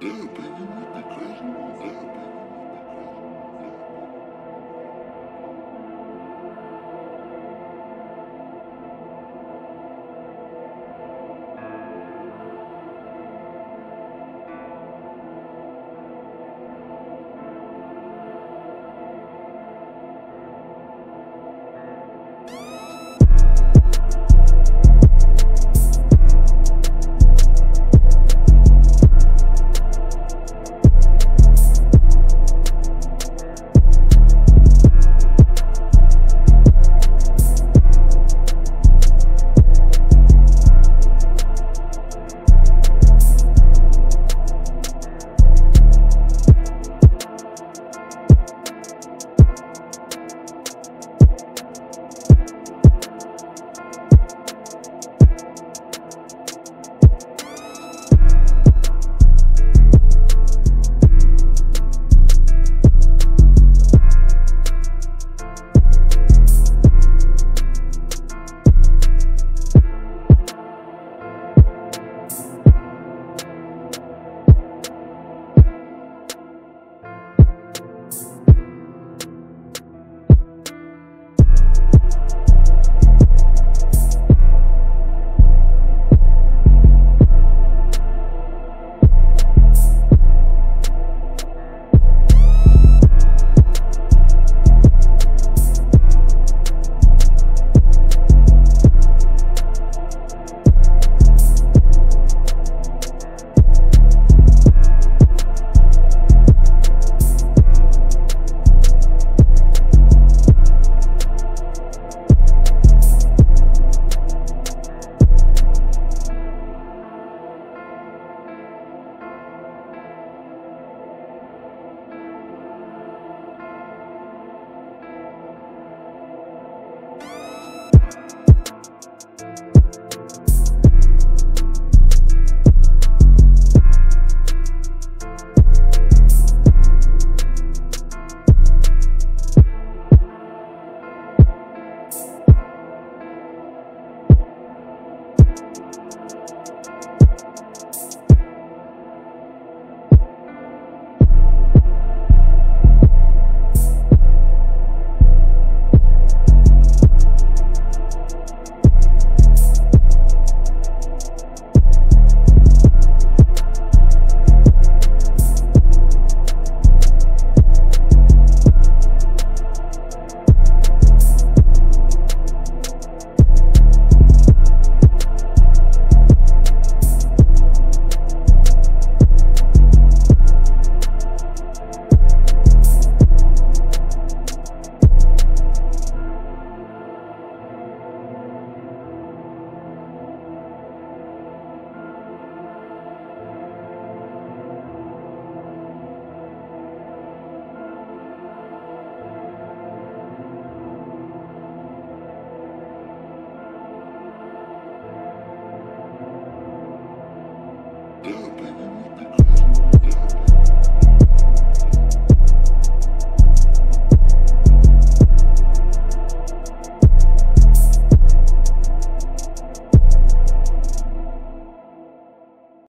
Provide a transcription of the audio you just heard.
Damn, baby, you be crazy. Damn, baby.